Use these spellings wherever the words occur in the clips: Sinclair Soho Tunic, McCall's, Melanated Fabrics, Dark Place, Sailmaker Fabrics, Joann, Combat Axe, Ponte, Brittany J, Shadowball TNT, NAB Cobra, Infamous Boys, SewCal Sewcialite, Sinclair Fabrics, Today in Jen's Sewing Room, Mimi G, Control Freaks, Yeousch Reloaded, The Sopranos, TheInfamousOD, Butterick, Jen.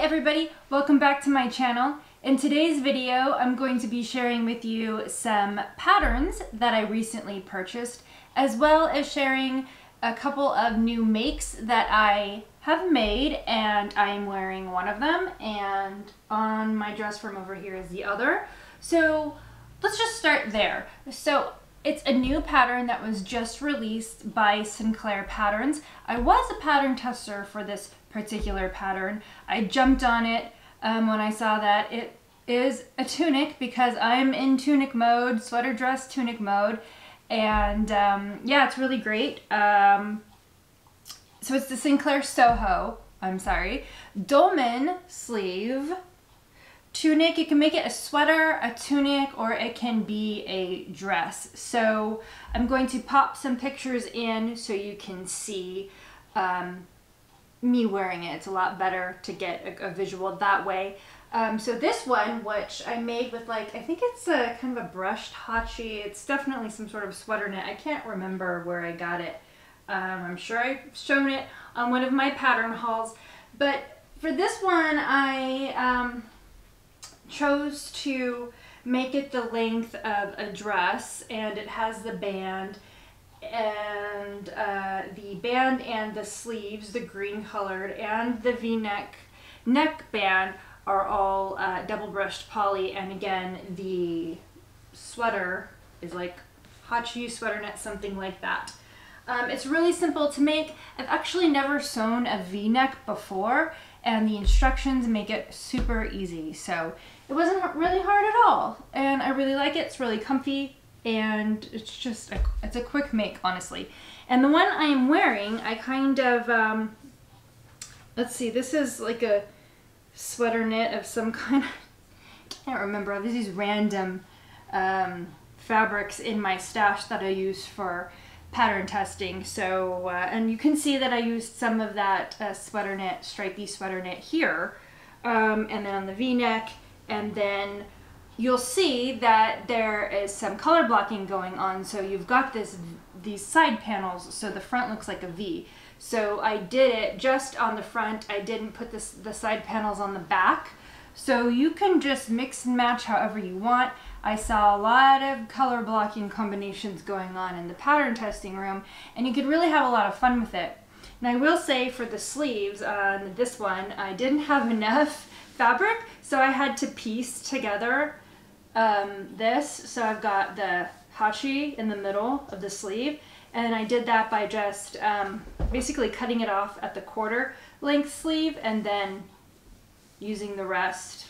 everybody, welcome back to my channel. In today's video, I'm going to be sharing with you some patterns that I recently purchased, as well as sharing a couple of new makes that I have made, and I'm wearing one of them, and on my dress from over here is the other. So let's just start there. So it's a new pattern that was just released by Sinclair Fabrics. I was a pattern tester for this particular pattern. I jumped on it when I saw that it is a tunic, because I'm in tunic mode, sweater dress tunic mode, and yeah, it's really great. So it's the Sinclair Soho, dolman sleeve tunic. You can make it a sweater, a tunic, or it can be a dress. So I'm going to pop some pictures in so you can see me wearing it. It's a lot better to get a visual that way. So this one, which I made with like, I think it's a kind of a brushed hachi. It's definitely some sort of sweater knit. I can't remember where I got it. I'm sure I've shown it on one of my pattern hauls. But for this one, I chose to make it the length of a dress, and it has the band and the sleeves, the green colored, and the v-neck neckband are all double brushed poly. And again, the sweater is like hachi sweater knit, something like that. It's really simple to make. I've actually never sewn a v-neck before, and the instructions make it super easy, so it wasn't really hard at all, and I really like it. It's really comfy, and it's just it's a quick make, honestly. And the one I am wearing, I kind of let's see, this is like a sweater knit of some kind. I can't remember. There's these random fabrics in my stash that I use for pattern testing. So and you can see that I used some of that sweater knit, stripey sweater knit here, and then on the v-neck, and then you'll see that there is some color blocking going on. So you've got these side panels, so the front looks like a V. So I did it just on the front. I didn't put the side panels on the back. So you can just mix and match however you want. I saw a lot of color blocking combinations going on in the pattern testing room, and you could really have a lot of fun with it. And I will say, for the sleeves on this one, I didn't have enough fabric, so I had to piece together this. So I've got the hachi in the middle of the sleeve, and I did that by just basically cutting it off at the quarter length sleeve, and then using the rest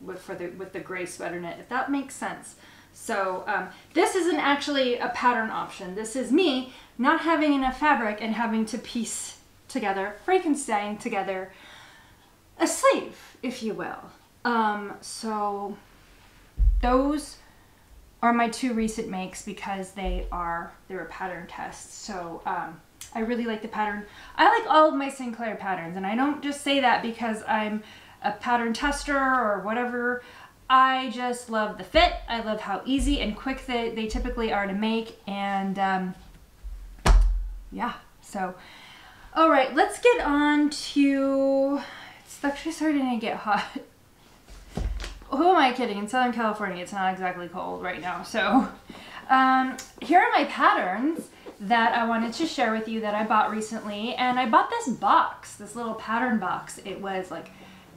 with the gray sweater knit, if that makes sense. So this isn't actually a pattern option. This is me not having enough fabric and having to piece together, Frankenstein together, a sleeve, if you will. So those are my two recent makes, because they were pattern tests. So I really like the pattern. I like all of my Sinclair patterns, and I don't just say that because I'm a pattern tester or whatever. I just love the fit. I love how easy and quick they typically are to make, and yeah. So all right, let's get on to, it's actually starting to get hot. Who am I kidding? In Southern California, it's not exactly cold right now. So here are my patterns that I wanted to share with you that I bought recently. And I bought this box, this little pattern box. It was like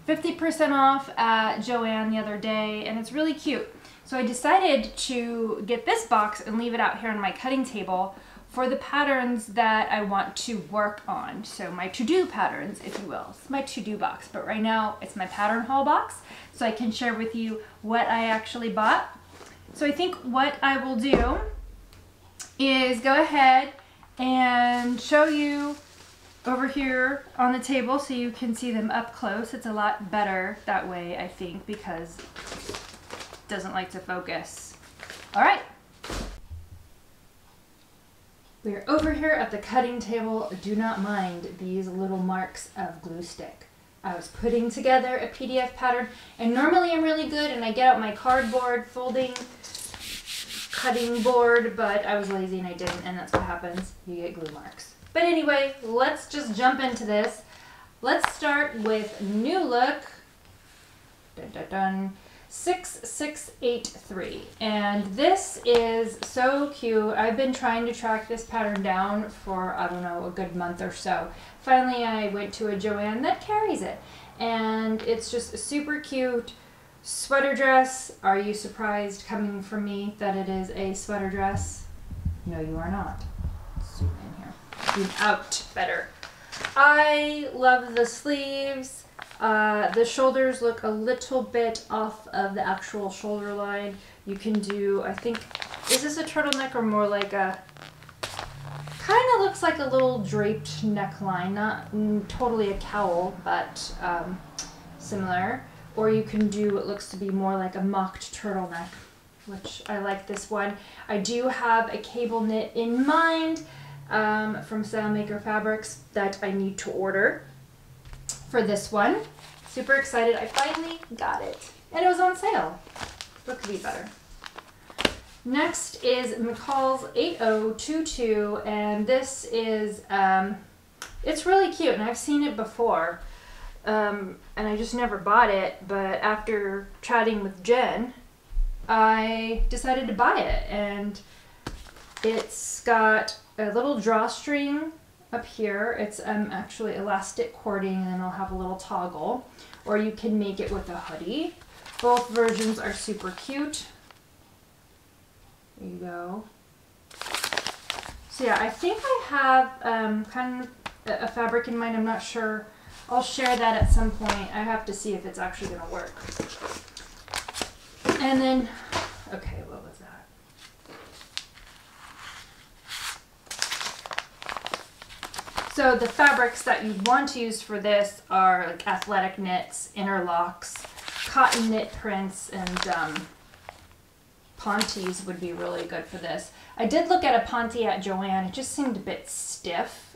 50% off at Joann the other day, and it's really cute. So I decided to get this box and leave it out here on my cutting table for the patterns that I want to work on. So my to-do patterns, if you will. It's my to-do box, but right now it's my pattern haul box, so I can share with you what I actually bought. So I think what I will do is go ahead and show you over here on the table so you can see them up close. It's a lot better that way, I think, because it doesn't like to focus. All right. We're over here at the cutting table. Do not mind these little marks of glue stick. I was putting together a PDF pattern, and normally I'm really good and I get out my cardboard folding cutting board, but I was lazy and I didn't, and that's what happens. You get glue marks. But anyway, let's just jump into this. Let's start with New Look, dun, dun, dun, 6683. And this is so cute. I've been trying to track this pattern down for, I don't know, a good month or so. Finally, I went to a Joann that carries it. And it's just a super cute sweater dress. Are you surprised coming from me that it is a sweater dress? No, you are not. Let's zoom in here. Zoom out better. I love the sleeves. The shoulders look a little bit off of the actual shoulder line. You can do, I think, is this a turtleneck or more like a, kind of looks like a little draped neckline, not totally a cowl, but similar. Or you can do what looks to be more like a mocked turtleneck, which I like this one. I do have a cable knit in mind from Sailmaker Fabrics that I need to order for this one. Super excited, I finally got it. And it was on sale. What could be better? Next is McCall's 8022, and this is, it's really cute, and I've seen it before, and I just never bought it, but after chatting with Jen, I decided to buy it, and it's got a little drawstring up here. It's actually elastic cording, and then I'll have a little toggle, or you can make it with a hoodie. Both versions are super cute. There you go. So yeah, I think I have kind of a fabric in mind. I'm not sure. I'll share that at some point. I have to see if it's actually going to work. And then, okay, what was that? So the fabrics that you want to use for this are like athletic knits, interlocks, cotton knit prints, and Pontes would be really good for this. I did look at a Ponte at Joann. It just seemed a bit stiff,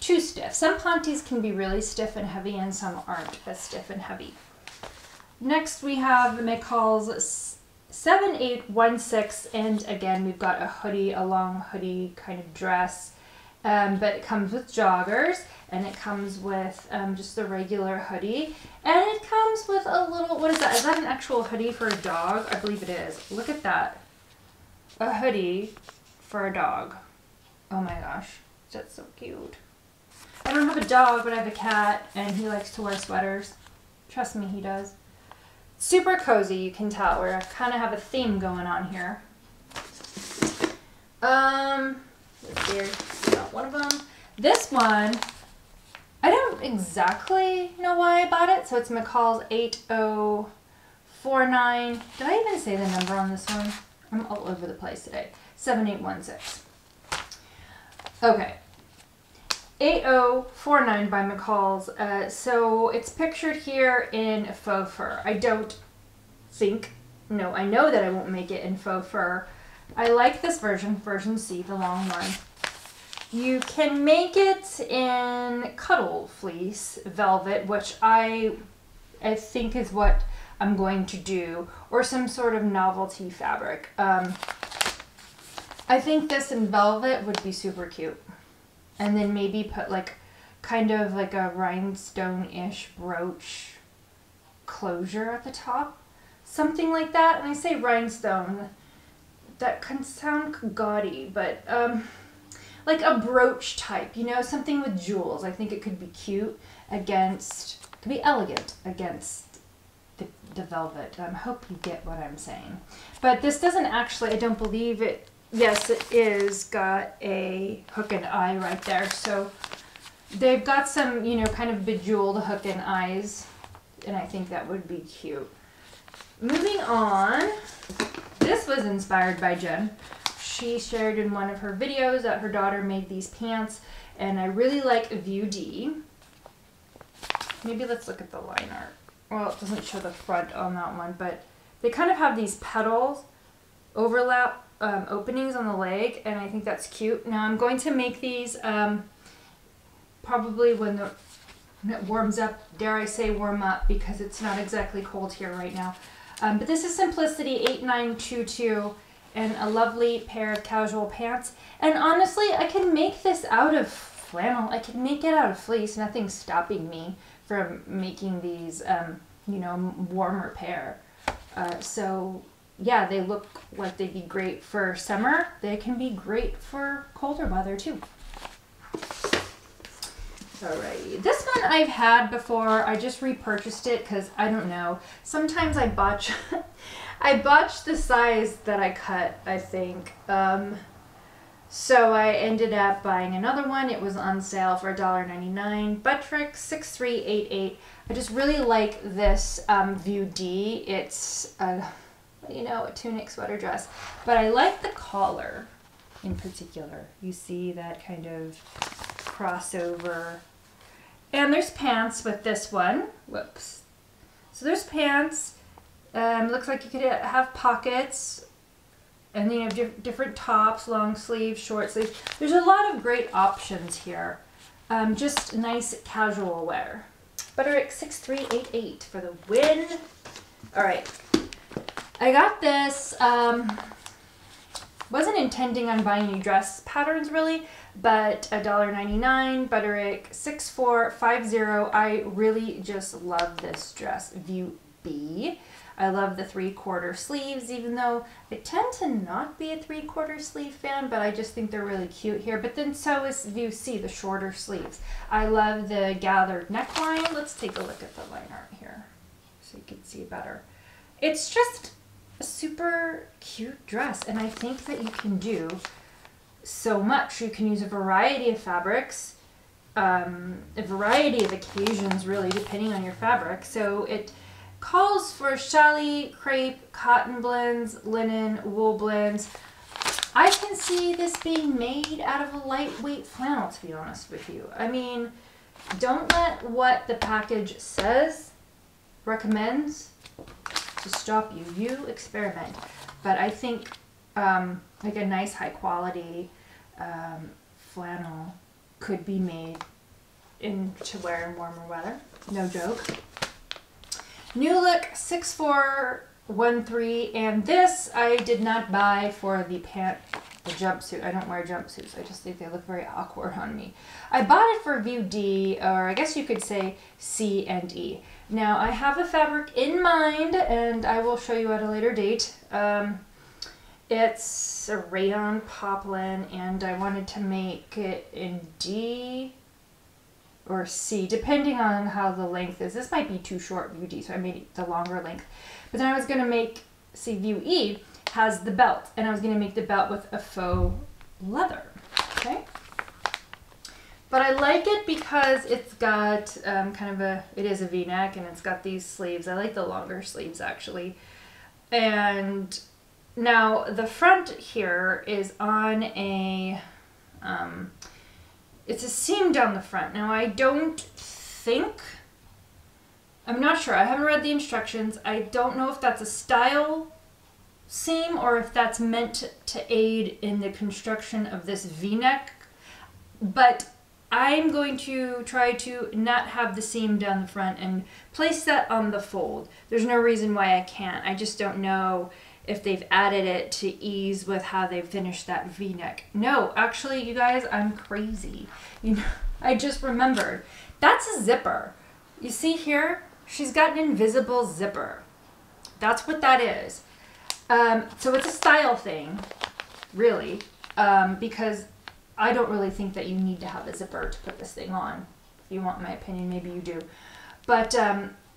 too stiff. Some Pontes can be really stiff and heavy, and some aren't as stiff and heavy. Next we have McCall's 7816, and again we've got a hoodie, a long hoodie kind of dress. But it comes with joggers, and it comes with just the regular hoodie, and it comes with a little, what is that? Is that an actual hoodie for a dog? I believe it is. Look at that. A hoodie for a dog. Oh my gosh. That's so cute. I don't have a dog, but I have a cat, and he likes to wear sweaters. Trust me, he does. Super cozy, you can tell. We're kind of have a theme going on here. Let's see. One of them. This one, I don't exactly know why I bought it, so it's McCall's 8049. Did I even say the number on this one? I'm all over the place today. 7816. Okay. 8049 by McCall's. So it's pictured here in faux fur. I don't think, no, I know that I won't make it in faux fur. I like this version, version C, the long one. You can make it in cuddle fleece velvet, which I think is what I'm going to do, or some sort of novelty fabric. I think this in velvet would be super cute. And then maybe put like kind of like a rhinestone-ish brooch closure at the top. Something like that. When I say rhinestone, that can sound gaudy, but like a brooch type, you know, something with jewels. I think it could be cute against, could be elegant against the velvet. I hope you get what I'm saying. But this doesn't actually, I don't believe it, yes, it is got a hook and eye right there. So they've got some, you know, kind of bejeweled hook and eyes, and I think that would be cute. Moving on, this was inspired by Jen. She shared in one of her videos that her daughter made these pants, and I really like View D. Maybe let's look at the line art. Well, it doesn't show the front on that one, but they kind of have these petals, overlap openings on the leg, and I think that's cute. Now I'm going to make these probably when it warms up, dare I say warm up, because it's not exactly cold here right now. But this is Simplicity 8922. And a lovely pair of casual pants. And honestly, I can make this out of flannel. I can make it out of fleece. Nothing's stopping me from making these, you know, warmer pair. So yeah, they look like they'd be great for summer. They can be great for colder weather too. Alrighty, this one I've had before. I just repurchased it because I don't know. Sometimes I botch, I botched the size that I cut, I think. So I ended up buying another one. It was on sale for $1.99. Buttrick 6388. I just really like this View D. It's you know, a tunic sweater dress, but I like the collar in particular. You see that kind of crossover. And there's pants with this one. Whoops. So there's pants. Looks like you could have pockets, and you have different tops, long sleeve, short sleeve. There's a lot of great options here. Just nice casual wear. Butterick 6388 for the win. All right, I got this. Wasn't intending on buying any dress patterns really, but $1.99, Butterick 6450. I really just love this dress, View B. I love the 3/4 sleeves, even though I tend to not be a 3/4 sleeve fan, but I just think they're really cute here. But then so is View C, the shorter sleeves. I love the gathered neckline. Let's take a look at the line art here so you can see better. It's just a super cute dress, and I think that you can do so much. You can use a variety of fabrics, a variety of occasions really, depending on your fabric. So it calls for challis, crepe, cotton blends, linen, wool blends. I can see this being made out of a lightweight flannel, to be honest with you. I mean, don't let what the package says, recommends, to stop you. You experiment. But I think like a nice high quality flannel could be made to wear in warmer weather. No joke. New Look 6413, and this I did not buy for the jumpsuit. I don't wear jumpsuits. I just think they look very awkward on me. I bought it for View D, or I guess you could say C and E. Now I have a fabric in mind, and I will show you at a later date. It's a rayon poplin, and I wanted to make it in D or C, depending on how the length is. This might be too short, View D, so I made it the longer length. But then I was gonna make, see, View E has the belt, and I was gonna make the belt with a faux leather, okay? But I like it because it's got kind of a, it is a V-neck, and it's got these sleeves. I like the longer sleeves, actually. And now the front here is on a, it's a seam down the front. Now I don't think, I'm not sure, I haven't read the instructions. I don't know if that's a style seam or if that's meant to aid in the construction of this V-neck, but I'm going to try to not have the seam down the front and place that on the fold. There's no reason why I can't. I just don't know if they've added it to ease with how they've finished that V-neck. No, actually, you guys, I'm crazy. You know, I just remembered. That's a zipper. You see here? She's got an invisible zipper. That's what that is. So it's a style thing, really, because I don't really think that you need to have a zipper to put this thing on. If you want my opinion, maybe you do. But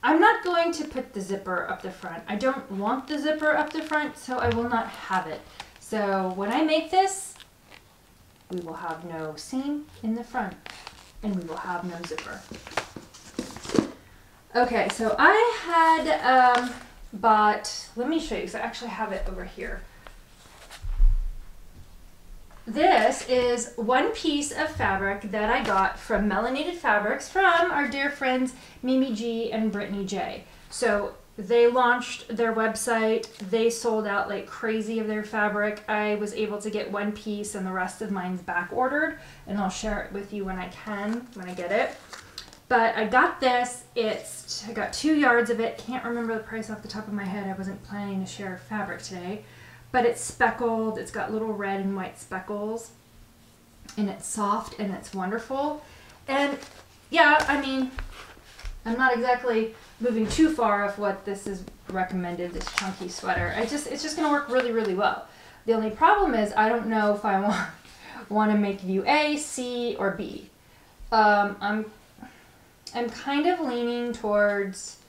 I'm not going to put the zipper up the front. I don't want the zipper up the front, so I will not have it. So when I make this, we will have no seam in the front, and we will have no zipper. Okay, so I had bought, let me show you, because I actually have it over here. This is one piece of fabric that I got from Melanated Fabrics from our dear friends Mimi G and Brittany J. So they launched their website. They sold out like crazy of their fabric. I was able to get one piece, and the rest of mine's back ordered, and I'll share it with you when I can, when I get it. But I got this. I got 2 yards of it. Can't remember the price off the top of my head. I wasn't planning to share fabric today. But it's speckled, it's got little red and white speckles. and it's soft and it's wonderful. And yeah, I mean, I'm not exactly moving too far off what this is recommended, this chunky sweater. It's just gonna work really, really well. The only problem is I don't know if I want to make you A, C, or B. I'm kind of leaning towards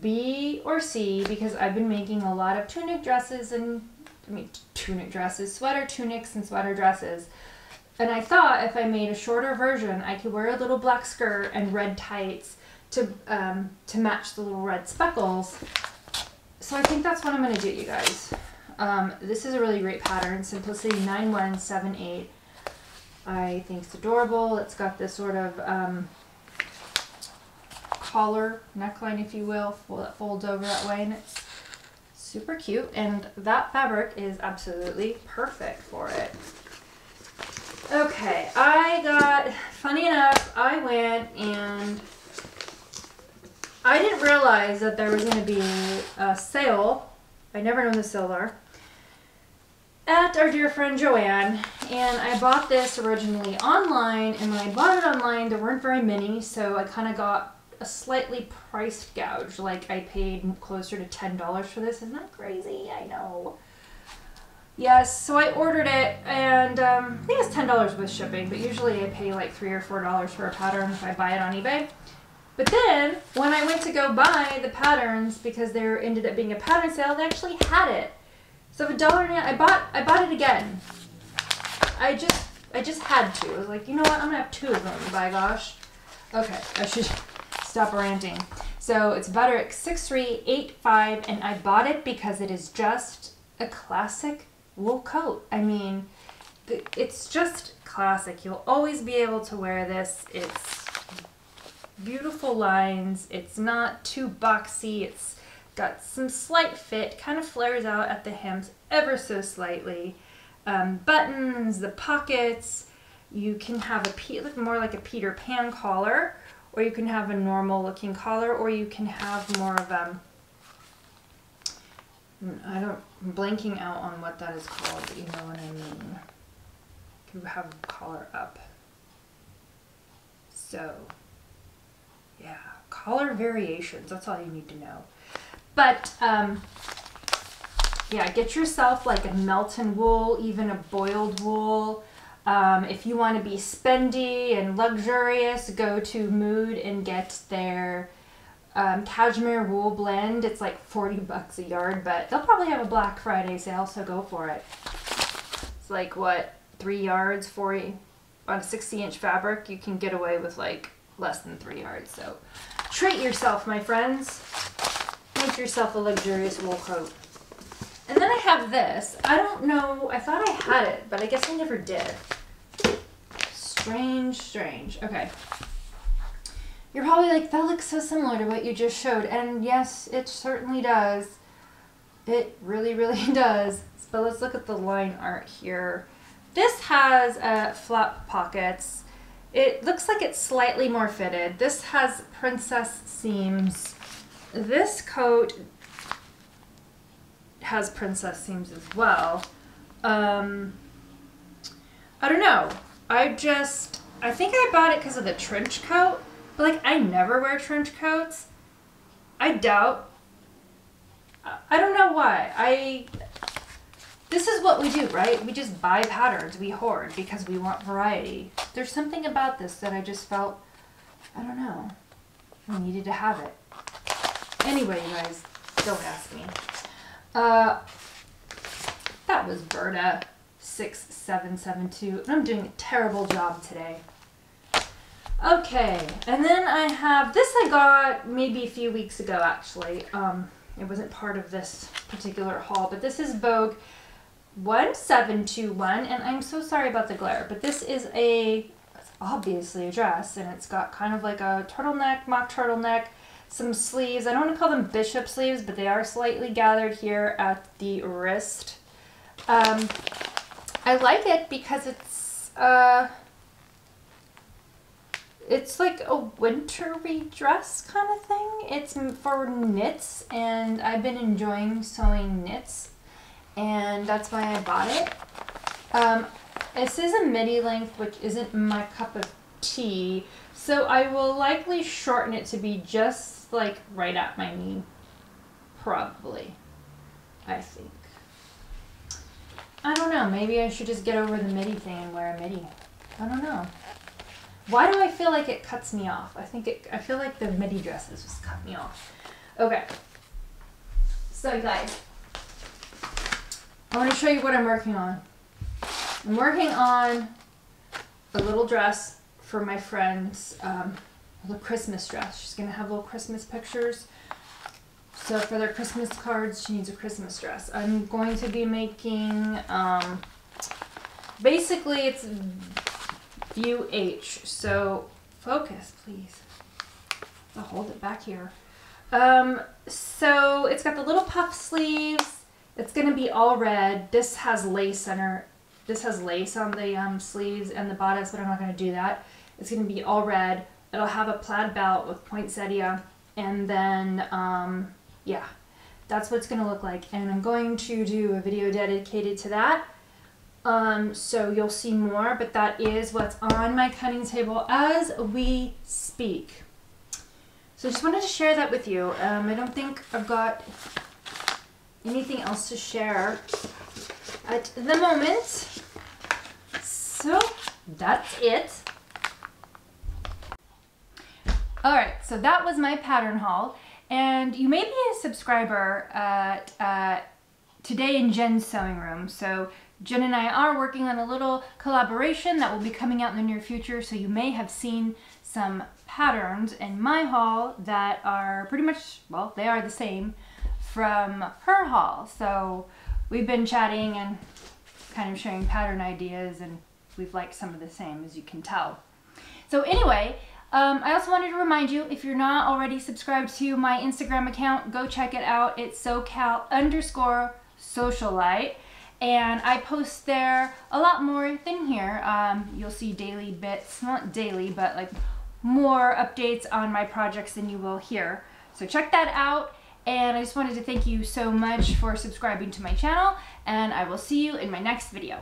B or C because I've been making a lot of tunic dresses and, sweater tunics and sweater dresses. And I thought if I made a shorter version, I could wear a little black skirt and red tights to match the little red speckles. So I think that's what I'm going to do, you guys. This is a really great pattern, Simplicity 9178. I think it's adorable. It's got this sort of collar, neckline, if you will, that folds over that way, and it's super cute. And that fabric is absolutely perfect for it. Okay, funny enough, I went and I didn't realize that there was going to be a sale. I never know the sale are. At our dear friend Joanne, and I bought this originally online, and when I bought it online there weren't very many, so I kind of got a slightly priced gouge. Like I paid closer to $10 for this. Isn't that crazy? I know. Yes, so I ordered it, and I think it's $10 with shipping, but usually I pay like $3 or $4 for a pattern if I buy it on eBay. But then when I went to go buy the patterns, because there ended up being a pattern sale, they actually had it. So I bought it again. I just had to. I was like, you know what? I'm gonna have two of them. By gosh. Okay, I should stop ranting. So it's Butterick 6385, and I bought it because it is just a classic wool coat. I mean, it's just classic. You'll always be able to wear this. It's beautiful lines. It's not too boxy. It's got some slight fit, kind of flares out at the hems ever so slightly. Buttons, the pockets, you can have more like a Peter Pan collar, or you can have a normal looking collar, or you can have more of a, I'm blanking out on what that is called, but you know what I mean. You have a collar up. So, yeah, collar variations, that's all you need to know. But, yeah, get yourself like a melt-in wool, even a boiled wool. If you want to be spendy and luxurious, go to Mood and get their cashmere wool blend. It's like 40 bucks a yard, but they'll probably have a Black Friday sale, so go for it. It's like, what, 3 yards, 40, on a 60-inch fabric, you can get away with like less than 3 yards. So treat yourself, my friends. Make yourself a luxurious wool coat. And then I have this. I don't know. I thought I had it, but I guess I never did. Strange, strange. Okay. You're probably like, that looks so similar to what you just showed. And yes, it certainly does. It really, really does. But let's look at the line art here. This has flap pockets. It looks like it's slightly more fitted. This has princess seams. This coat has princess seams as well. I don't know. I think I bought it because of the trench coat, but like I never wear trench coats. I don't know why. This is what we do, right? We just buy patterns, we hoard because we want variety. There's something about this that I just felt, I don't know, I needed to have it. Anyway, you guys, don't ask me. That was Berta 6772, and I'm doing a terrible job today. Okay, and then I have this. I got maybe a few weeks ago, actually. It wasn't part of this particular haul, but this is Vogue 1721, and I'm so sorry about the glare, but this is it's obviously a dress, and it's got kind of like a turtleneck, mock turtleneck, some sleeves. I don't want to call them bishop sleeves, but they are slightly gathered here at the wrist. I like it because it's like a wintry dress kind of thing. It's for knits, and I've been enjoying sewing knits, and that's why I bought it. It says a midi length, which isn't my cup of tea, so I will likely shorten it to be just like right at my knee, probably, I think. I don't know, maybe I should just get over the midi thing and wear a midi. I don't know. Why do I feel like it cuts me off? I feel like the midi dresses just cut me off. Okay. So guys, I want to show you what I'm working on. I'm working on a little dress for my friend's little Christmas dress. She's going to have little Christmas pictures. So for their Christmas cards, she needs a Christmas dress. I'm going to be making, basically it's view H. So focus, please. I'll hold it back here. So it's got the little puff sleeves. It's going to be all red. This has lace on her. This has lace on the sleeves and the bodice, but I'm not going to do that. It's going to be all red. It'll have a plaid belt with poinsettia, and then, yeah, that's what it's going to look like. And I'm going to do a video dedicated to that, so you'll see more, but that is what's on my cutting table as we speak. So I just wanted to share that with you. I don't think I've got anything else to share at the moment, so that's it. All right, so that was my pattern haul, and you may be a subscriber at Today in Jen's Sewing Room. So Jen and I are working on a little collaboration that will be coming out in the near future, so you may have seen some patterns in my haul that are pretty much, well, they are the same from her haul. So we've been chatting and kind of sharing pattern ideas, and we've liked some of the same, as you can tell. So anyway, I also wanted to remind you, if you're not already subscribed to my Instagram account, go check it out. It's SewCal_Sewcialite, and I post there a lot more than here. You'll see daily bits, not daily, but like more updates on my projects than you will here. So check that out, and I just wanted to thank you so much for subscribing to my channel, and I will see you in my next video.